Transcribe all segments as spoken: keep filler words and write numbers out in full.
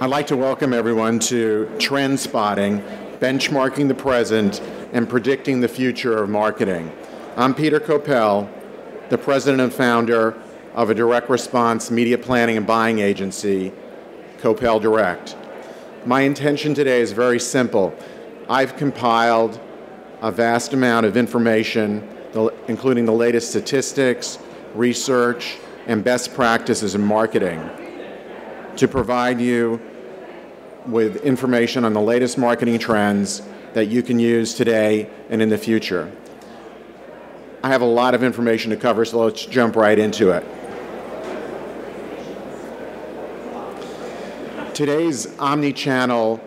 I'd like to welcome everyone to Trend Spotting, Benchmarking the Present, and Predicting the Future of Marketing. I'm Peter Koeppel, the president and founder of a direct response media planning and buying agency, Koeppel Direct. My intention today is very simple. I've compiled a vast amount of information, including the latest statistics, research, and best practices in marketing, to provide you with information on the latest marketing trends that you can use today and in the future. I have a lot of information to cover, so let's jump right into it. Today's omnichannel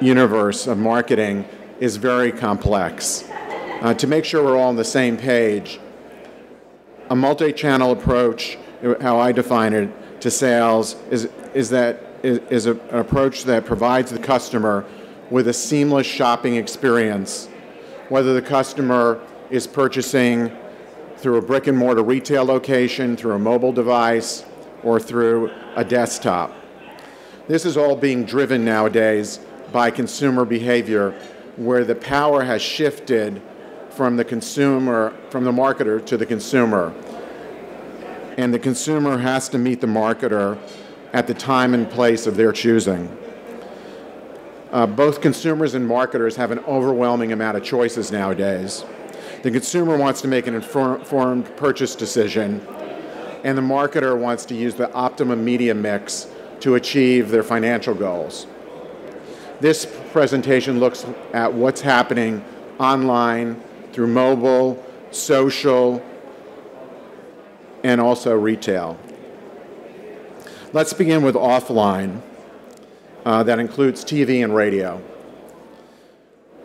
universe of marketing is very complex. Uh, to make sure we're all on the same page, a multi-channel approach, how I define it, to sales is, is, that, is, is a, an approach that provides the customer with a seamless shopping experience, whether the customer is purchasing through a brick and mortar retail location, through a mobile device, or through a desktop. This is all being driven nowadays by consumer behavior, where the power has shifted from the consumer, from the marketer to the consumer. And the consumer has to meet the marketer at the time and place of their choosing. Uh, both consumers and marketers have an overwhelming amount of choices nowadays. The consumer wants to make an informed purchase decision, and the marketer wants to use the optimum media mix to achieve their financial goals. This presentation looks at what's happening online, through mobile, social, and also retail. Let's begin with offline. Uh, that includes T V and radio.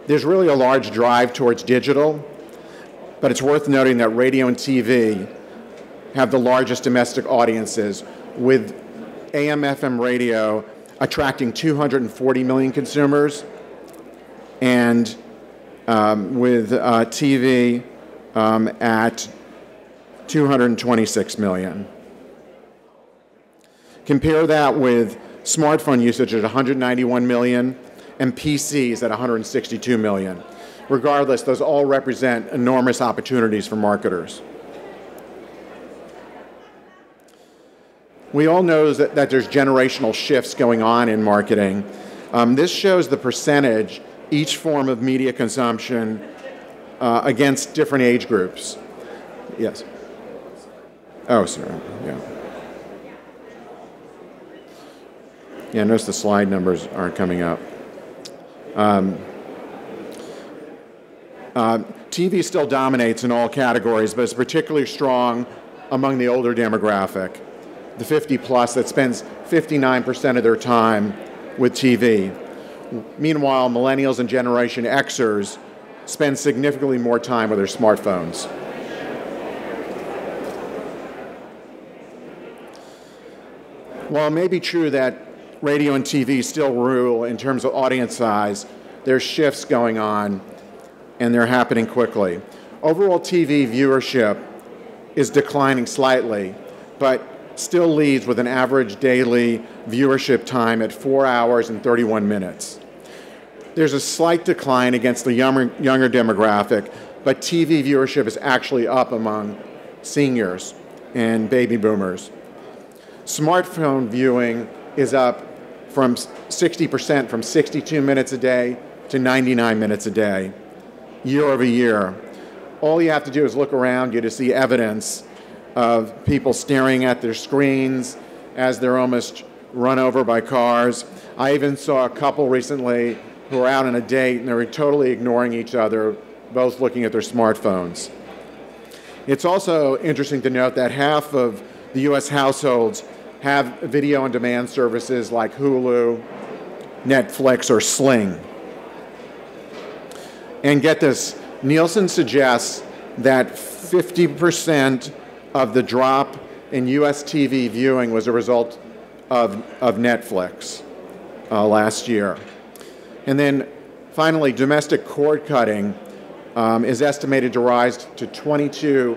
There's really a large drive towards digital, but it's worth noting that radio and T V have the largest domestic audiences, with A M F M radio attracting two hundred forty million consumers, and um, with uh, T V um, at two hundred twenty-six million. Compare that with smartphone usage at one hundred ninety-one million and P Cs at one hundred sixty-two million. Regardless, those all represent enormous opportunities for marketers. We all know that, that there's generational shifts going on in marketing. Um, this shows the percentage each form of media consumption uh, against different age groups. Yes. Oh, sorry, yeah. Yeah, notice the slide numbers aren't coming up. Um, uh, T V still dominates in all categories, but it's particularly strong among the older demographic, the fifty plus that spends fifty-nine percent of their time with T V. Meanwhile, millennials and Generation Xers spend significantly more time with their smartphones. While it may be true that radio and T V still rule in terms of audience size, there's shifts going on, and they're happening quickly. Overall T V viewership is declining slightly, but still leads with an average daily viewership time at four hours and thirty-one minutes. There's a slight decline against the younger, younger demographic, but T V viewership is actually up among seniors and baby boomers. Smartphone viewing is up from sixty percent, from sixty-two minutes a day to ninety-nine minutes a day, year over year. All you have to do is look around you to see evidence of people staring at their screens as they're almost run over by cars. I even saw a couple recently who were out on a date and they were totally ignoring each other, both looking at their smartphones. It's also interesting to note that half of the U S households have video-on-demand services like Hulu, Netflix, or Sling. And get this, Nielsen suggests that fifty percent of the drop in U S T V viewing was a result of, of Netflix uh, last year. And then finally, domestic cord cutting um, is estimated to rise to twenty-two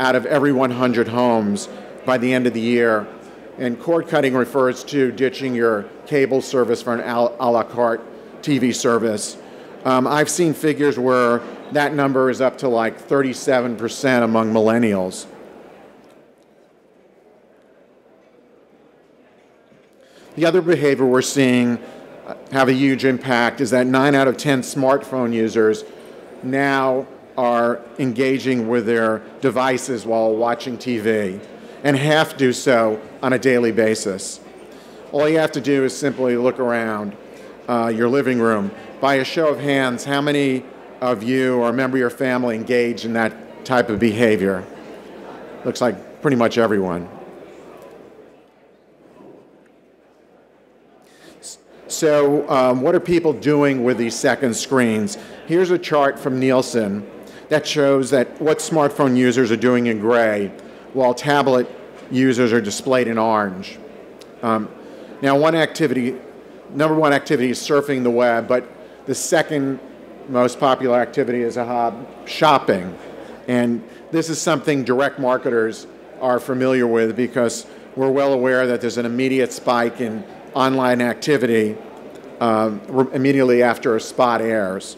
out of every one hundred homes by the end of the year, And cord cutting refers to ditching your cable service for an a la carte T V service. Um, I've seen figures where that number is up to like thirty-seven percent among millennials. The other behavior we're seeing have a huge impact is that nine out of ten smartphone users now are engaging with their devices while watching T V, and half do so on a daily basis. All you have to do is simply look around uh, your living room. By a show of hands, how many of you or a member of your family engage in that type of behavior? Looks like pretty much everyone. So um, what are people doing with these second screens? Here's a chart from Nielsen that shows that what smartphone users are doing in gray, while tablet users are displayed in orange. Um, now one activity, number one activity is surfing the web, but the second most popular activity is a hob, shopping. And this is something direct marketers are familiar with because we're well aware that there's an immediate spike in online activity um, immediately after a spot airs.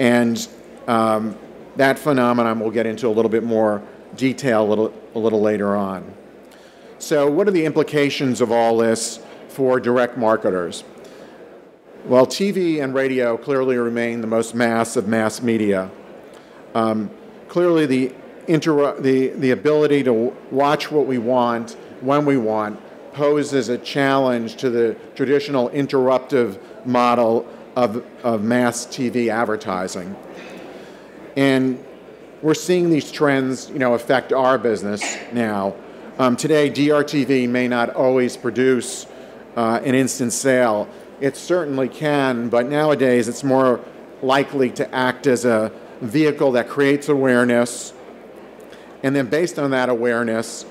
And um, that phenomenon we'll get into a little bit more detail a little, a little later on. So what are the implications of all this for direct marketers? Well, T V and radio clearly remain the most mass of mass media. Um, clearly the, inter the, the ability to watch what we want, when we want, poses a challenge to the traditional interruptive model of, of mass T V advertising. And we're seeing these trends, you know, affect our business now. Um, today, D R T V may not always produce uh, an instant sale. It certainly can, but nowadays it's more likely to act as a vehicle that creates awareness. And then based on that awareness,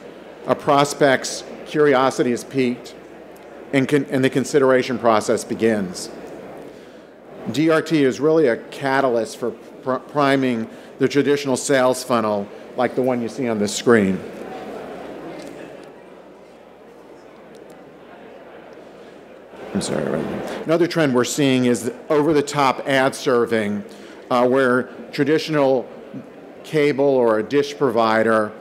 a prospect's curiosity is piqued, and, con and the consideration process begins. D R T is really a catalyst for pr priming the traditional sales funnel like the one you see on this screen. I'm sorry. Another trend we're seeing is over-the-top ad serving uh, where traditional cable or a dish provider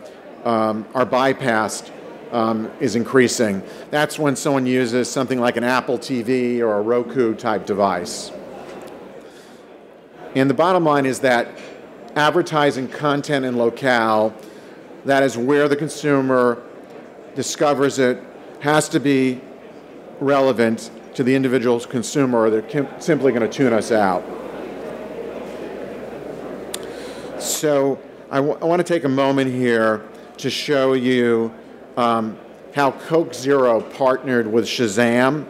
um, are bypassed. Um, is increasing. That's when someone uses something like an Apple T V or a Roku type device. And the bottom line is that advertising content and locale, that is where the consumer discovers it, has to be relevant to the individual consumer or they're simply going to tune us out. So I, w I want to take a moment here to show you Um, how Coke Zero partnered with Shazam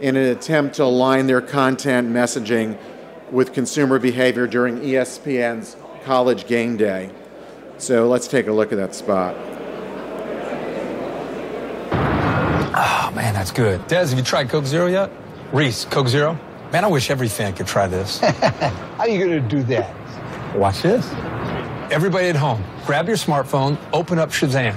in an attempt to align their content messaging with consumer behavior during E S P N's college game day. So let's take a look at that spot. Oh man, that's good. Dez, have you tried Coke Zero yet? Reese, Coke Zero? Man, I wish every fan could try this. How are you gonna do that? Watch this. Everybody at home, grab your smartphone, open up Shazam.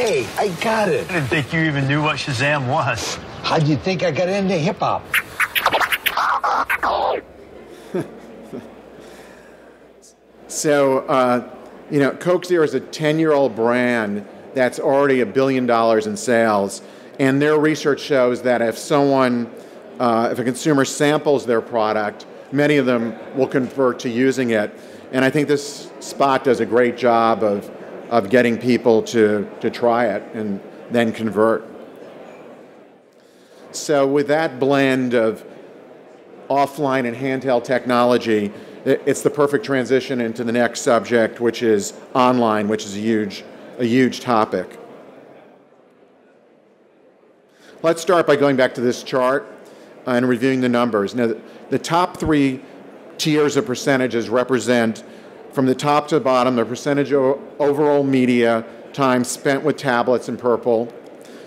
Hey, I got it. I didn't think you even knew what Shazam was. How'd you think I got into hip-hop? So, uh, you know, Coke Zero is a ten-year-old brand that's already a billion dollars in sales. And their research shows that if someone, uh, if a consumer samples their product, many of them will convert to using it. And I think this spot does a great job of of getting people to, to try it and then convert. So with that blend of offline and handheld technology, it's the perfect transition into the next subject, which is online, which is a huge, a huge topic. Let's start by going back to this chart and reviewing the numbers. Now, the top three tiers of percentages represent, from the top to the bottom, the percentage of overall media time spent with tablets in purple,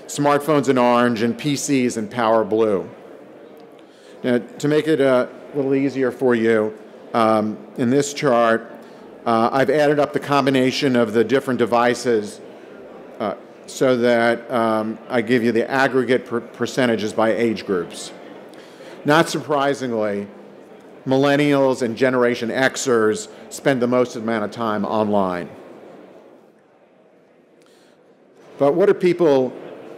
smartphones in orange, and P Cs in power blue. Now, to make it uh, a little easier for you. Um, in this chart, uh, I've added up the combination of the different devices uh, so that um, I give you the aggregate per percentages by age groups. Not surprisingly, millennials and Generation Xers spend the most amount of time online. But what are people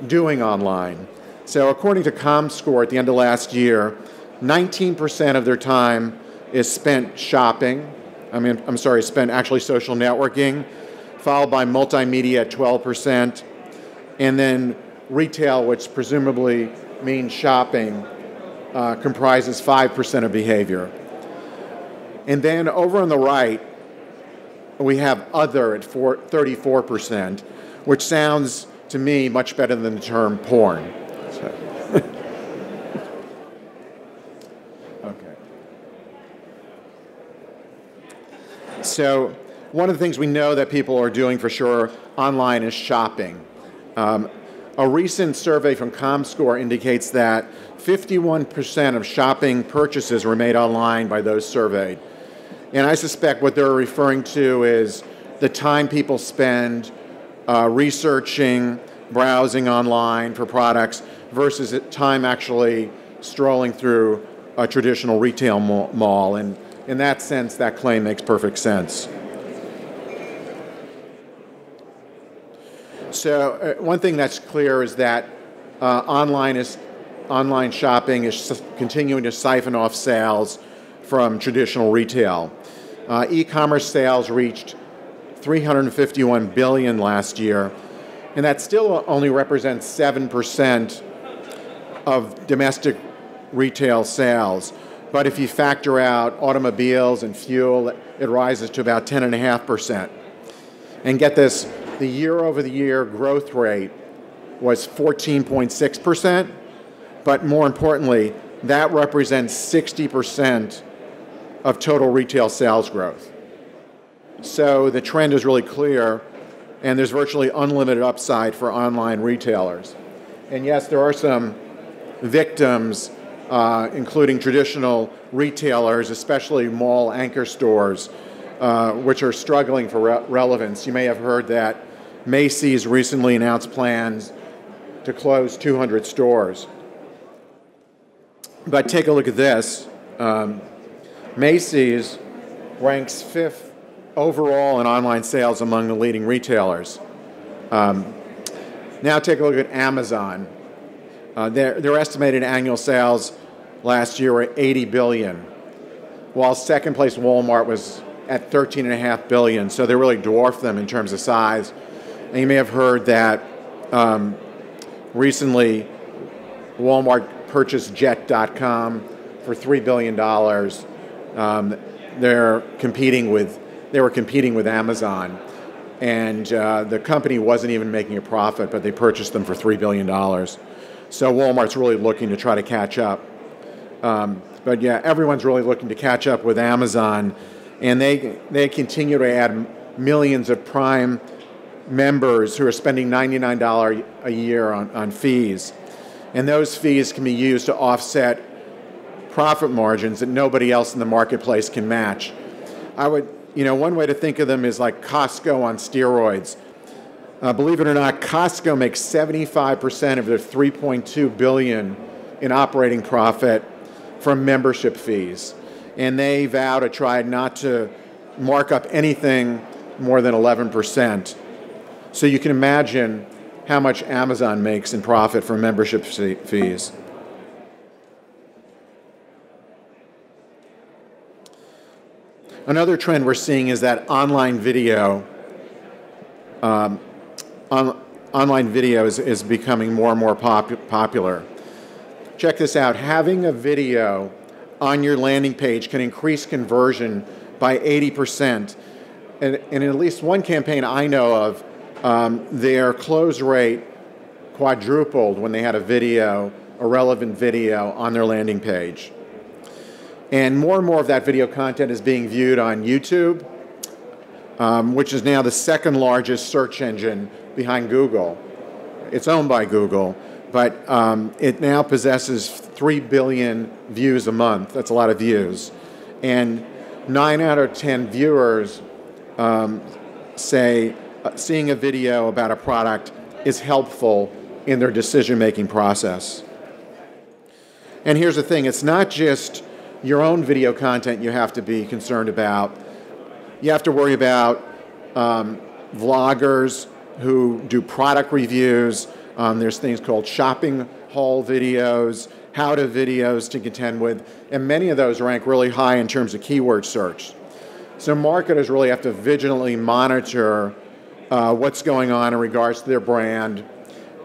doing online? So according to ComScore at the end of last year, nineteen percent of their time is spent shopping. I mean, I'm sorry, spent actually social networking, followed by multimedia at twelve percent, and then retail, which presumably means shopping, Uh, comprises five percent of behavior. And then over on the right, we have other at four, thirty-four percent, which sounds to me much better than the term porn. So. Okay. So one of the things we know that people are doing for sure online is shopping. Um, A recent survey from ComScore indicates that fifty-one percent of shopping purchases were made online by those surveyed. And I suspect what they're referring to is the time people spend uh, researching, browsing online for products versus time actually strolling through a traditional retail mall. And in that sense, that claim makes perfect sense. So uh, one thing that's clear is that uh, online, is, online shopping is continuing to siphon off sales from traditional retail. Uh, e-commerce sales reached three hundred fifty-one billion dollars last year, and that still only represents seven percent of domestic retail sales. But if you factor out automobiles and fuel, it rises to about ten point five percent. And get this, the year-over-the-year growth rate was fourteen point six percent, but more importantly, that represents sixty percent of total retail sales growth. So the trend is really clear, and there's virtually unlimited upside for online retailers. And yes, there are some victims, uh, including traditional retailers, especially mall anchor stores, Uh, which are struggling for re relevance. You may have heard that Macy's recently announced plans to close two hundred stores. But take a look at this. Um, Macy's ranks fifth overall in online sales among the leading retailers. Um, now take a look at Amazon. Uh, their, their estimated annual sales last year were eighty billion dollars, while second place Walmart was at thirteen point five billion dollars, so they really dwarf them in terms of size. And you may have heard that um, recently Walmart purchased Jet dot com for three billion dollars. Um, they're competing with, they were competing with Amazon, and uh, the company wasn't even making a profit, but they purchased them for three billion dollars. So Walmart's really looking to try to catch up. Um, but yeah, everyone's really looking to catch up with Amazon. And they, they continue to add millions of Prime members who are spending ninety-nine dollars a year on, on fees. And those fees can be used to offset profit margins that nobody else in the marketplace can match. I would, you know, one way to think of them is like Costco on steroids. Uh, believe it or not, Costco makes seventy-five percent of their three point two billion dollars in operating profit from membership fees. And they vow to try not to mark up anything more than eleven percent. So you can imagine how much Amazon makes in profit from membership fees. Another trend we're seeing is that online video, um, on, online video is, is becoming more and more pop popular. Check this out, having a video on your landing page can increase conversion by eighty percent. And, and in at least one campaign I know of, um, their close rate quadrupled when they had a video, a relevant video, on their landing page. And more and more of that video content is being viewed on YouTube, um, which is now the second largest search engine behind Google. It's owned by Google, but um, it now possesses three billion views a month. That's a lot of views. And nine out of ten viewers um, say uh, seeing a video about a product is helpful in their decision-making process. And here's the thing, it's not just your own video content you have to be concerned about. You have to worry about um, vloggers who do product reviews. Um, there's things called shopping haul videos, how-to videos to contend with, and many of those rank really high in terms of keyword search. So marketers really have to vigilantly monitor uh, what's going on in regards to their brand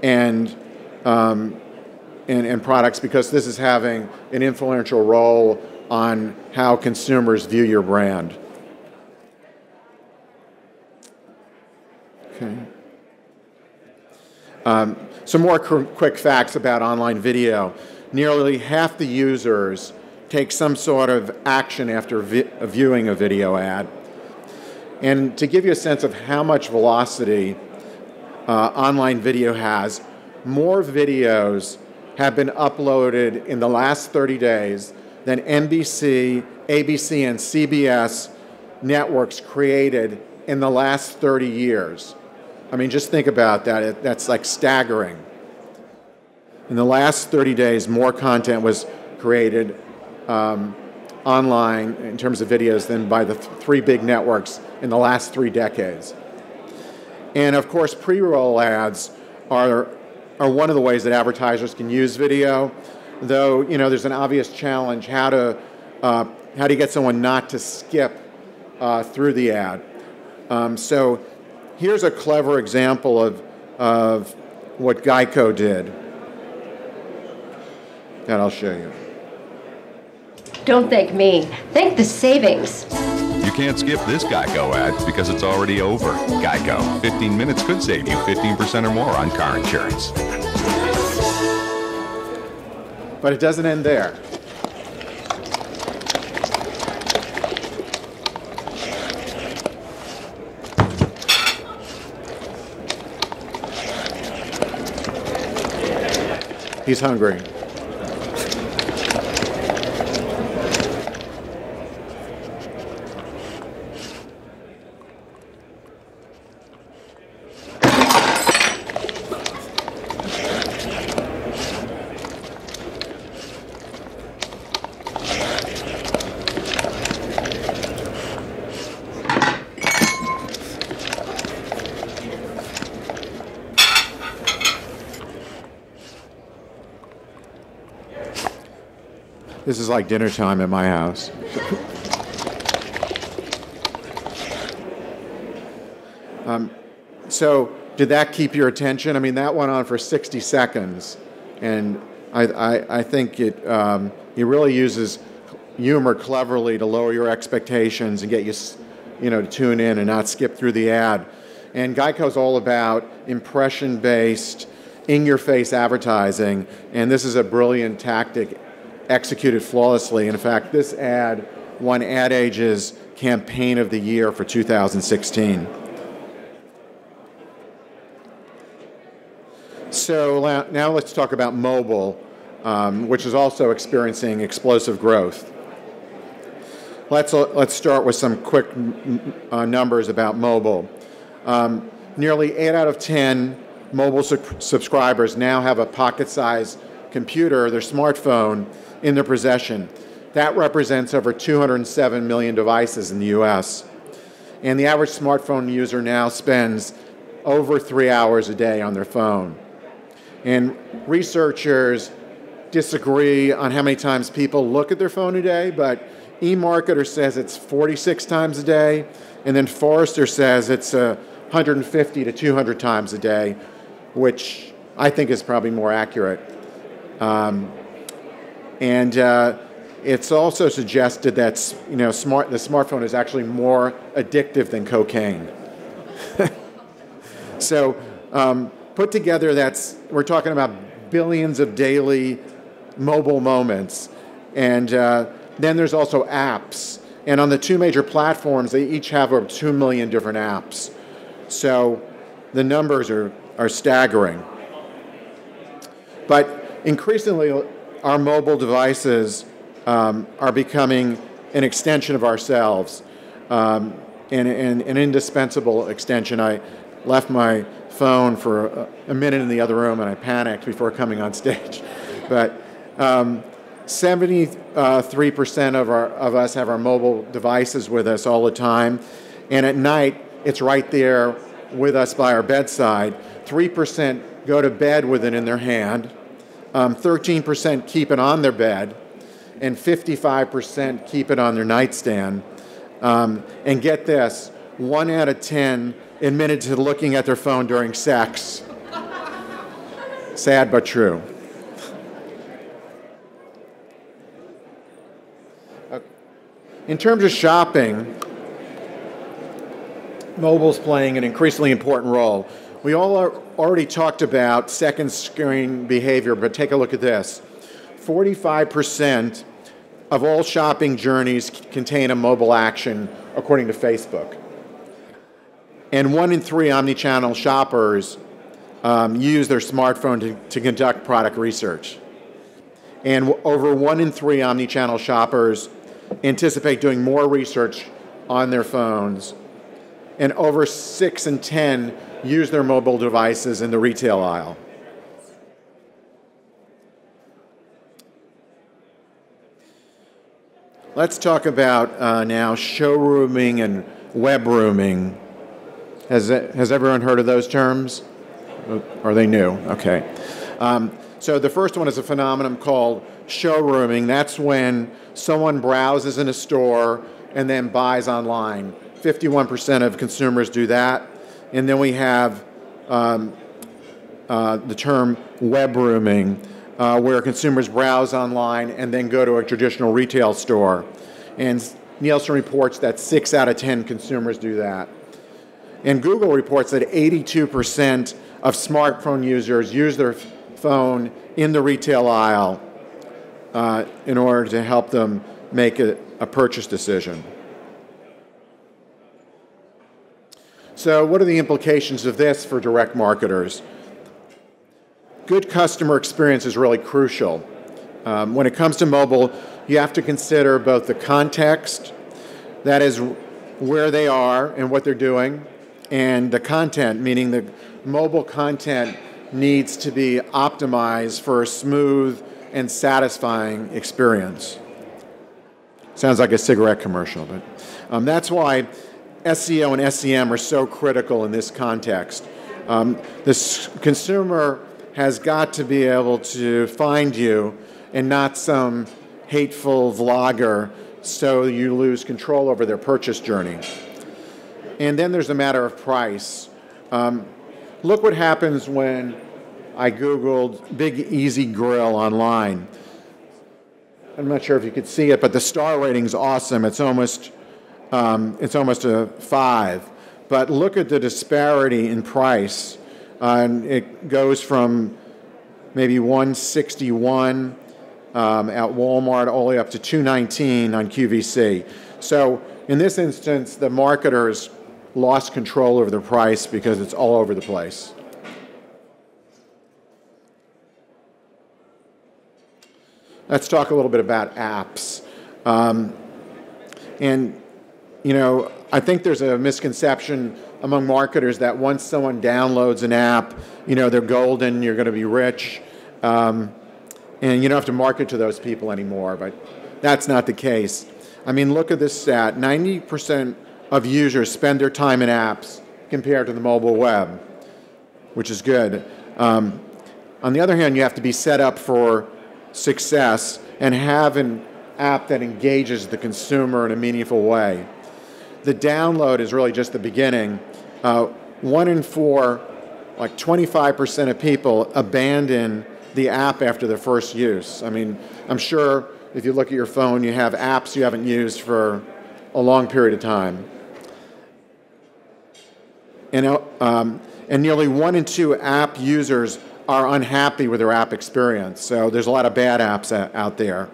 and um, And, and products, because this is having an influential role on how consumers view your brand. Okay. Um, some more quick facts about online video. Nearly half the users take some sort of action after vi viewing a video ad. And to give you a sense of how much velocity uh, online video has, more videos have been uploaded in the last thirty days than N B C, A B C, and C B S networks created in the last thirty years. I mean, just think about that. It, that's like staggering. In the last thirty days, more content was created um, online in terms of videos than by the th three big networks in the last three decades. And of course, pre-roll ads are are one of the ways that advertisers can use video, though you know there's an obvious challenge: how to uh, how to get someone not to skip uh, through the ad. Um, so here's a clever example of of what Geico did. That I'll show you. Don't thank me. Thank the savings. You can't skip this Geico ad because it's already over. Geico, fifteen minutes could save you fifteen percent or more on car insurance. But it doesn't end there. He's hungry. This is like dinner time at my house. um, so did that keep your attention? I mean, that went on for sixty seconds. And I, I, I think it, um, it really uses humor cleverly to lower your expectations and get you, you know, to tune in and not skip through the ad. And Geico's all about impression-based, in-your-face advertising. And this is a brilliant tactic, executed flawlessly. In fact, this ad won Ad Age's Campaign of the Year for two thousand sixteen. So now let's talk about mobile, um, which is also experiencing explosive growth. Let's, let's start with some quick uh, numbers about mobile. Um, nearly eight out of ten mobile su subscribers now have a pocket-sized computer, their smartphone, in their possession. That represents over two hundred seven million devices in the U S. And the average smartphone user now spends over three hours a day on their phone. And researchers disagree on how many times people look at their phone a day, but eMarketer says it's forty-six times a day, and then Forrester says it's uh, one hundred fifty to two hundred times a day, which I think is probably more accurate. Um, And uh, it's also suggested that you know, smart, the smartphone is actually more addictive than cocaine. So um, put together, that's, we're talking about billions of daily mobile moments. And uh, then there's also apps. And on the two major platforms, they each have over two million different apps. So the numbers are, are staggering. But increasingly, our mobile devices um, are becoming an extension of ourselves, um, and, and an indispensable extension. I left my phone for a, a minute in the other room, and I panicked before coming on stage. But um, seventy-three percent of our of us have our mobile devices with us all the time, and at night it's right there with us by our bedside. three percent go to bed with it in their hand. Um, thirteen percent keep it on their bed, and fifty-five percent keep it on their nightstand. Um, and get this, one out of ten admitted to looking at their phone during sex. Sad but true. In terms of shopping, mobile's playing an increasingly important role. We all are already talked about second screen behavior, but take a look at this. forty-five percent of all shopping journeys contain a mobile action, according to Facebook. And one in three omnichannel shoppers um, use their smartphone to, to conduct product research. And over one in three omnichannel shoppers anticipate doing more research on their phones. And over six in ten use their mobile devices in the retail aisle. Let's talk about uh, now showrooming and webrooming. Has, has everyone heard of those terms? Are they new? Okay. Um, so the first one is a phenomenon called showrooming. That's when someone browses in a store and then buys online. fifty-one percent of consumers do that. And then we have um, uh, the term webrooming, uh, where consumers browse online and then go to a traditional retail store. And Nielsen reports that six out of ten consumers do that. And Google reports that eighty-two percent of smartphone users use their phone in the retail aisle uh, in order to help them make a, a purchase decision. So what are the implications of this for direct marketers? Good customer experience is really crucial. Um, when it comes to mobile, you have to consider both the context, that is where they are and what they're doing, and the content, meaning the mobile content needs to be optimized for a smooth and satisfying experience. Sounds like a cigarette commercial, but um, that's why S E O and S E M are so critical in this context. Um, the consumer has got to be able to find you and not some hateful vlogger, so you lose control over their purchase journey. And then there's the matter of price. Um, look what happens when I Googled Big Easy Grill online. I'm not sure if you could see it, but the star rating's awesome. It's almost Um, it's almost a five, but look at the disparity in price. Uh, and it goes from maybe one sixty-one um, at Walmart all the way up to two nineteen on Q V C. So in this instance, the marketers lost control over the price because it's all over the place. Let's talk a little bit about apps. Um, and You know, I think there's a misconception among marketers that once someone downloads an app, you know, they're golden, you're going to be rich, um, and you don't have to market to those people anymore, but that's not the case. I mean, look at this stat. ninety percent of users spend their time in apps compared to the mobile web, which is good. Um, on the other hand, you have to be set up for success and have an app that engages the consumer in a meaningful way. The download is really just the beginning. Uh, one in four, like twenty-five percent of people, abandon the app after their first use. I mean, I'm sure if you look at your phone, you have apps you haven't used for a long period of time. And, um, and nearly one in two app users are unhappy with their app experience. So there's a lot of bad apps out there.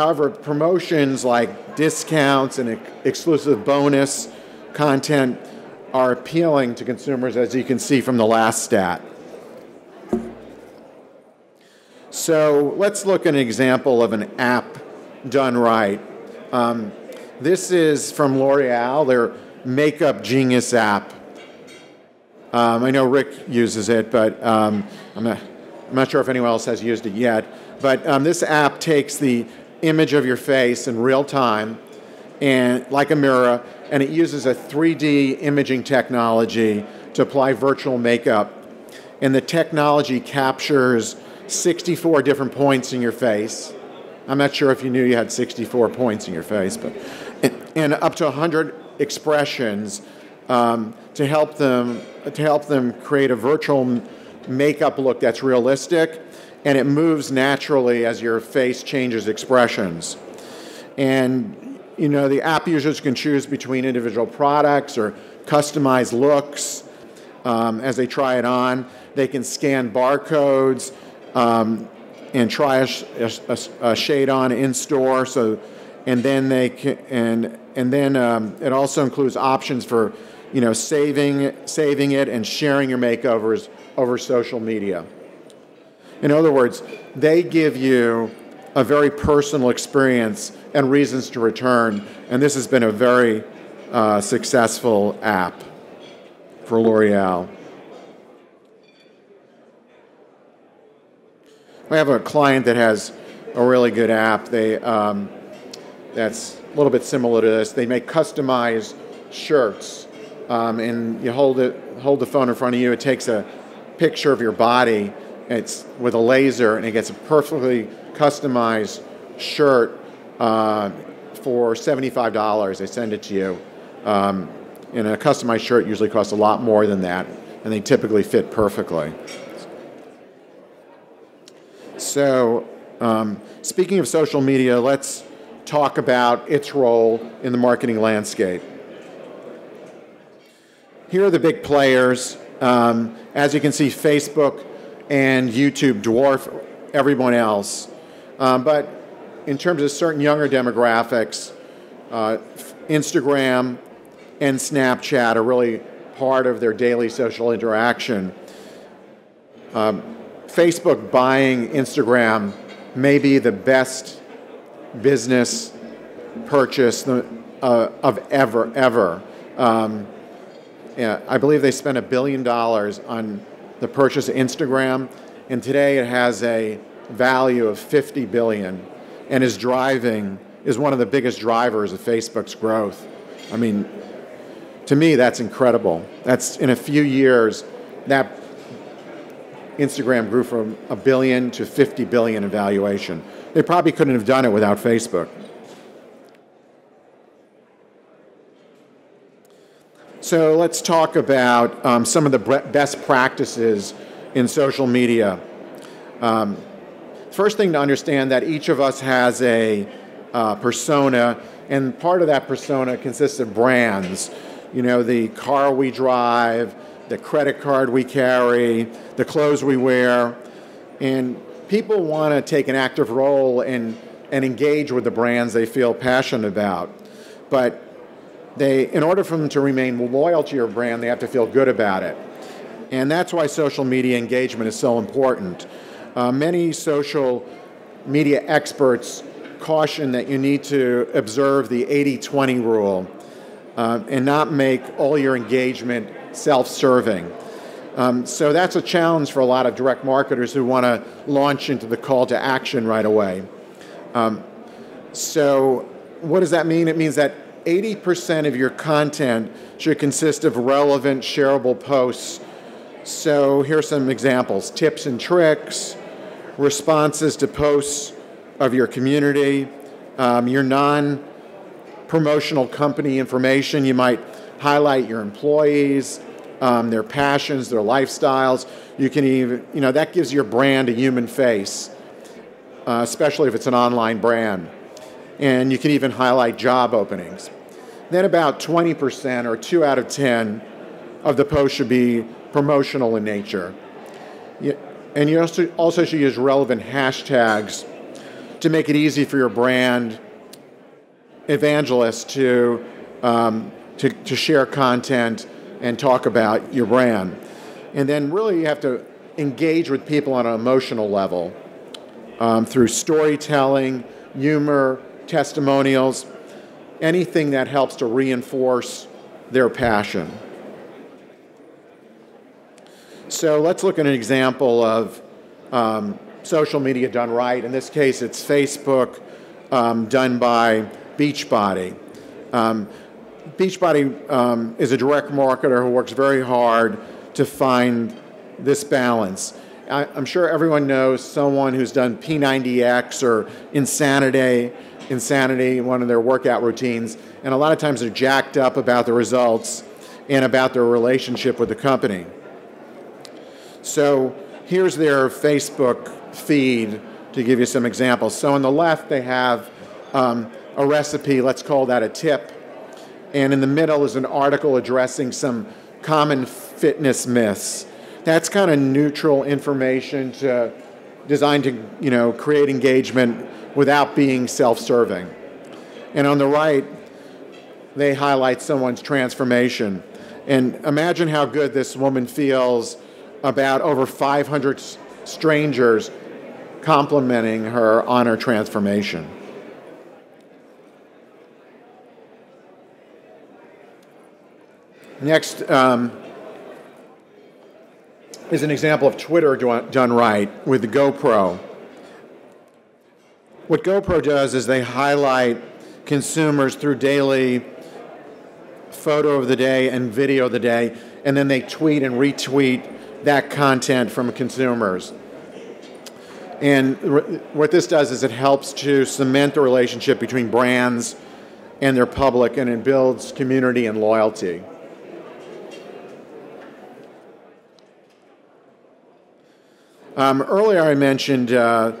However, promotions like discounts and ex exclusive bonus content are appealing to consumers, as you can see from the last stat. So let's look at an example of an app done right. Um, this is from L'Oreal, their Makeup Genius app. Um, I know Rick uses it, but um, I'm, not, I'm not sure if anyone else has used it yet. But um, this app takes the image of your face in real time, and like a mirror, and it uses a three D imaging technology to apply virtual makeup. And the technology captures sixty-four different points in your face. I'm not sure if you knew you had sixty-four points in your face, but and, and up to one hundred expressions um, to help them to help them create a virtual makeup look that's realistic, and it moves naturally as your face changes expressions. And you know, the app users can choose between individual products or customize looks um, as they try it on. They can scan barcodes um, and try a, sh a, a shade on in store. So, and then they can, and and then um, it also includes options for, you know, saving saving it and sharing your makeovers over social media. In other words, they give you a very personal experience and reasons to return. And this has been a very uh, successful app for L'Oreal. I have a client that has a really good app. They um, that's a little bit similar to this. They make customized shirts, um, and you hold it, hold the phone in front of you. It takes a picture of your body. It's with a laser, and it gets a perfectly customized shirt uh, for seventy-five dollars. They send it to you, um, and a customized shirt usually costs a lot more than that, and they typically fit perfectly. So um, speaking of social media, let's talk about its role in the marketing landscape. Here are the big players. Um, as you can see, Facebook and YouTube dwarf everyone else. Um, but in terms of certain younger demographics, uh, Instagram and Snapchat are really part of their daily social interaction. Um, Facebook buying Instagram may be the best business purchase uh, of ever, ever. Um, yeah, I believe they spent a billion dollars on the purchase of Instagram, and today it has a value of fifty billion dollars and is driving, is one of the biggest drivers of Facebook's growth. I mean, to me, that's incredible. That's in a few years, that Instagram grew from a billion to fifty billion in valuation. They probably couldn't have done it without Facebook. So let's talk about um, some of the best practices in social media. Um, first thing to understand that each of us has a uh, persona, and part of that persona consists of brands. You know, the car we drive, the credit card we carry, the clothes we wear. And people want to take an active role in, and engage with the brands they feel passionate about. But they, in order for them to remain loyal to your brand, they have to feel good about it. And that's why social media engagement is so important. Uh, many social media experts caution that you need to observe the eighty twenty rule uh, and not make all your engagement self-serving. Um, so that's a challenge for a lot of direct marketers who want to launch into the call to action right away. Um, so what does that mean? It means that eighty percent of your content should consist of relevant, shareable posts. So here are some examples: tips and tricks, responses to posts of your community, um, your non-promotional company information. You might highlight your employees, um, their passions, their lifestyles. You can even, you know, that gives your brand a human face, uh, especially if it's an online brand. And you can even highlight job openings. Then about twenty percent, or two out of ten, of the post should be promotional in nature. You, and you also, also should use relevant hashtags to make it easy for your brand evangelist to um, To, to share content and talk about your brand. And then really you have to engage with people on an emotional level. um, through storytelling, humor, testimonials, anything that helps to reinforce their passion. So let's look at an example of um, social media done right. In this case, it's Facebook um, done by Beachbody. Um, Beachbody um, is a direct marketer who works very hard to find this balance. I, I'm sure everyone knows someone who's done P ninety X or Insanity, Insanity, one of their workout routines, and a lot of times they're jacked up about the results and about their relationship with the company. So here's their Facebook feed to give you some examples. So on the left, they have um, a recipe, let's call that a tip, and in the middle is an article addressing some common fitness myths. That's kind of neutral information to, designed to, you know, create engagement without being self-serving. And on the right, they highlight someone's transformation. And imagine how good this woman feels about over five hundred strangers complimenting her on her transformation. Next um, is an example of Twitter do done right with the GoPro. What GoPro does is they highlight consumers through daily photo of the day and video of the day, and then they tweet and retweet that content from consumers. And what this does is it helps to cement the relationship between brands and their public, and it builds community and loyalty. Um, earlier I mentioned uh,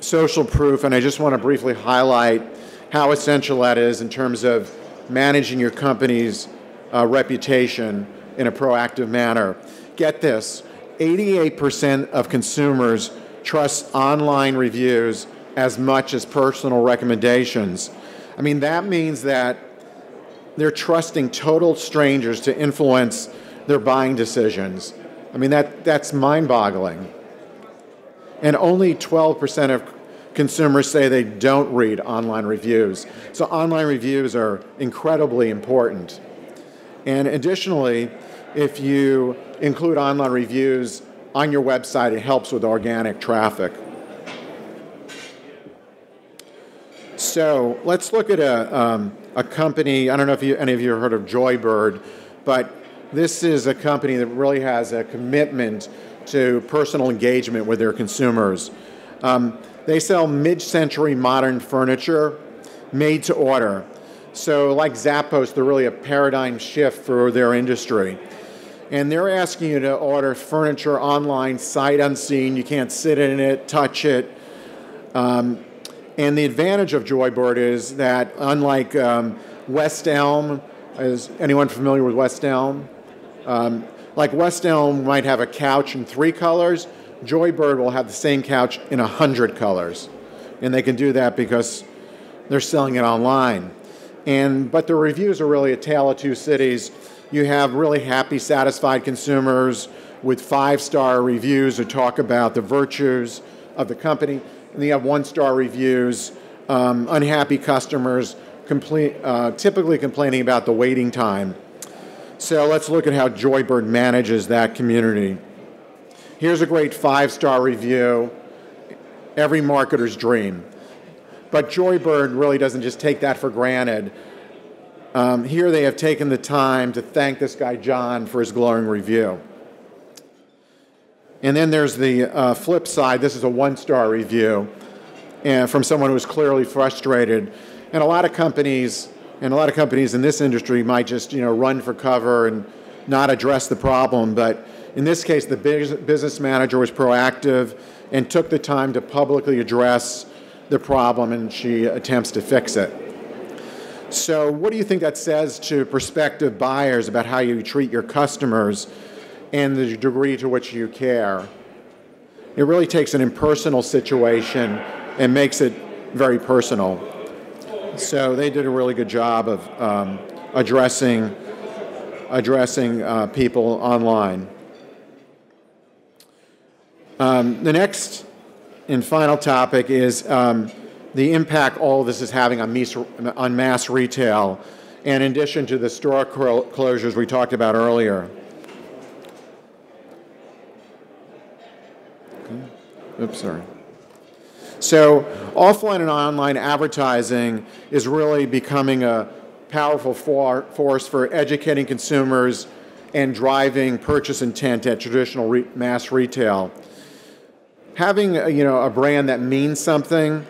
social proof, and I just want to briefly highlight how essential that is in terms of managing your company's uh, reputation in a proactive manner. Get this, eighty-eight percent of consumers trust online reviews as much as personal recommendations. I mean, that means that they're trusting total strangers to influence their buying decisions. I mean, that, that's mind-boggling. And only twelve percent of consumers say they don't read online reviews. So online reviews are incredibly important. And additionally, if you include online reviews on your website, it helps with organic traffic. So let's look at a, um, a company. I don't know if you, any of you have heard of Joybird, but this is a company that really has a commitment to personal engagement with their consumers. Um, they sell mid-century modern furniture made to order. So like Zappos, they're really a paradigm shift for their industry. And they're asking you to order furniture online, sight unseen. You can't sit in it, touch it. Um, and the advantage of Joybird is that, unlike um, West Elm, is anyone familiar with West Elm? Um, like West Elm might have a couch in three colors, Joybird will have the same couch in a hundred colors. And they can do that because they're selling it online. And, but the reviews are really a tale of two cities. You have really happy, satisfied consumers with five-star reviews that talk about the virtues of the company. And you have one-star reviews, um, unhappy customers complain, uh, typically complaining about the waiting time. So let's look at how Joybird manages that community. Here's a great five-star review, every marketer's dream. But Joybird really doesn't just take that for granted. Um, here they have taken the time to thank this guy, John, for his glowing review. And then there's the uh, flip side. This is a one-star review and from someone who was clearly frustrated. And a lot of companies, and a lot of companies in this industry might just, you know, run for cover and not address the problem. But in this case, the business manager was proactive and took the time to publicly address the problem, and she attempts to fix it. So what do you think that says to prospective buyers about how you treat your customers and the degree to which you care? It really takes an impersonal situation and makes it very personal. So they did a really good job of um, addressing, addressing uh, people online. Um, the next and final topic is um, the impact all this is having on, mes on mass retail, and in addition to the store cl closures we talked about earlier. Okay. Oops, sorry. So offline and online advertising is really becoming a powerful for force for educating consumers and driving purchase intent at traditional re mass retail. Having a, you know, a brand that means something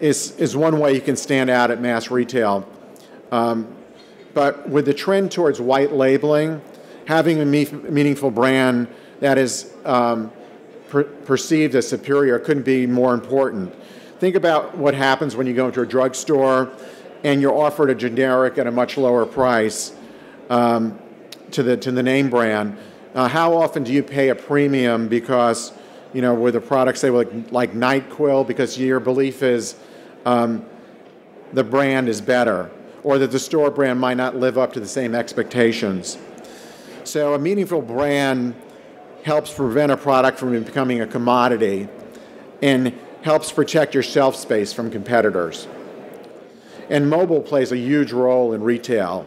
is, is one way you can stand out at mass retail. Um, but with the trend towards white labeling, having a me meaningful brand that is um, per perceived as superior couldn't be more important. Think about what happens when you go into a drugstore and you're offered a generic at a much lower price um, to the to the name brand. Uh, how often do you pay a premium because, you know, with a product, say like, like NyQuil, because your belief is um, the brand is better, or that the store brand might not live up to the same expectations. So a meaningful brand helps prevent a product from becoming a commodity and helps protect your shelf space from competitors. And mobile plays a huge role in retail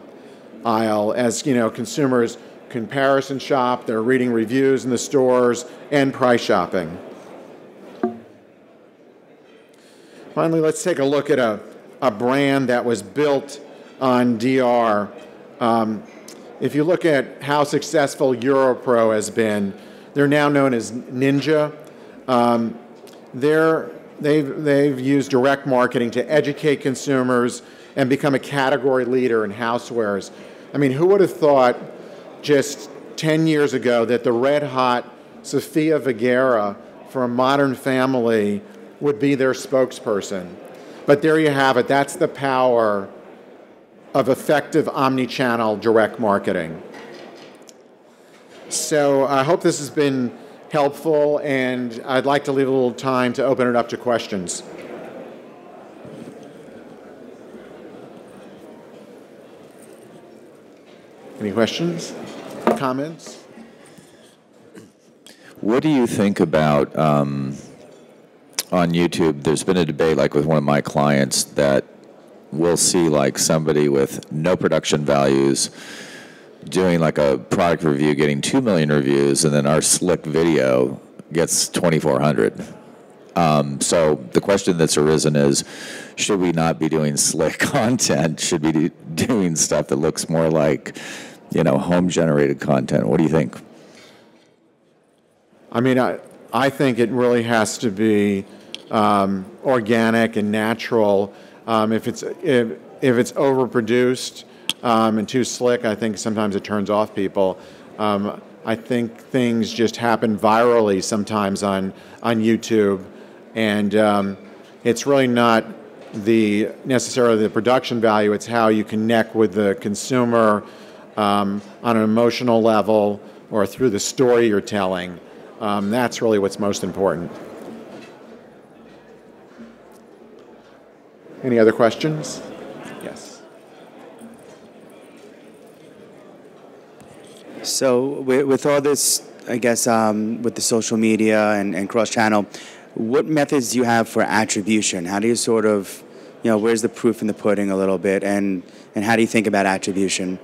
aisle, as you know, consumers comparison shop, they're reading reviews in the stores, and price shopping. Finally, let's take a look at a, a brand that was built on D R. Um, if you look at how successful EuroPro has been, they're now known as Ninja. Um, they're They've, they've used direct marketing to educate consumers and become a category leader in housewares. I mean, who would have thought just ten years ago that the red-hot Sofia Vergara from Modern Family would be their spokesperson? But there you have it. That's the power of effective omnichannel direct marketing. So I hope this has been helpful, and I'd like to leave a little time to open it up to questions. Any questions? Comments? What do you think about um, on YouTube? There's been a debate, like with one of my clients, that we'll see like somebody with no production values doing like a product review, getting two million reviews, and then our slick video gets twenty-four hundred. Um, so the question that's arisen is, should we not be doing slick content? Should we be doing stuff that looks more like, you know, home-generated content? What do you think? I mean, I, I think it really has to be um, organic and natural. Um, if it's, if, if it's overproduced, Um, and too slick, I think sometimes it turns off people. Um, I think things just happen virally sometimes on, on YouTube, and um, it's really not the necessarily the production value, it's how you connect with the consumer um, on an emotional level or through the story you're telling. Um, that's really what's most important. Any other questions? Yes. So with all this, I guess, um, with the social media and, and cross-channel, what methods do you have for attribution? How do you sort of, you know, where's the proof in the pudding a little bit, and, and how do you think about attribution?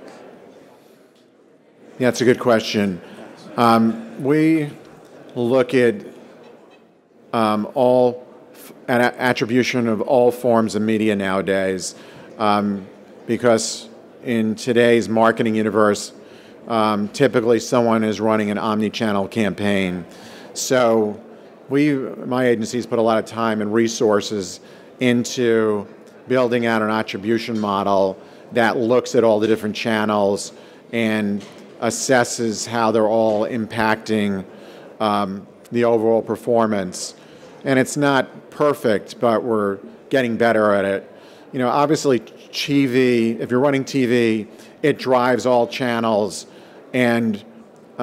Yeah, that's a good question. Um, we look at um, all f attribution of all forms of media nowadays, um, because in today's marketing universe, Um, typically someone is running an omnichannel campaign. So we, my agency's put a lot of time and resources into building out an attribution model that looks at all the different channels and assesses how they're all impacting um, the overall performance. And it's not perfect, but we're getting better at it. You know, obviously T V, if you're running T V, it drives all channels, and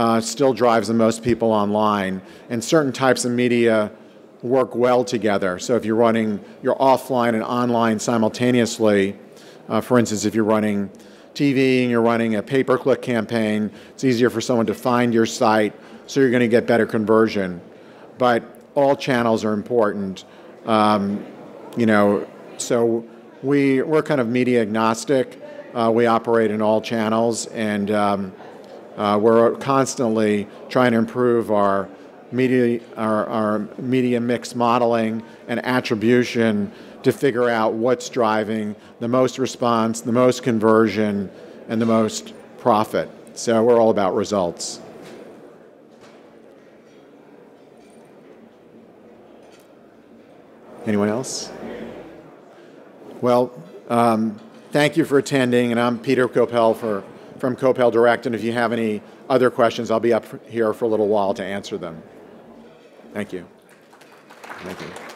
uh, still drives the most people online. And certain types of media work well together. So if you're running your offline and online simultaneously, uh, for instance, if you're running T V and you're running a pay-per-click campaign, it's easier for someone to find your site, so you're going to get better conversion. But all channels are important. Um, you know, so we, we're kind of media agnostic. Uh, we operate in all channels, and um, uh, we're constantly trying to improve our media, our, our media mix modeling and attribution to figure out what's driving the most response, the most conversion, and the most profit. So we're all about results. Anyone else? Well, um, thank you for attending, and I'm Peter Koeppel for, from Koeppel Direct, and if you have any other questions, I'll be up here for a little while to answer them. Thank you. Thank you.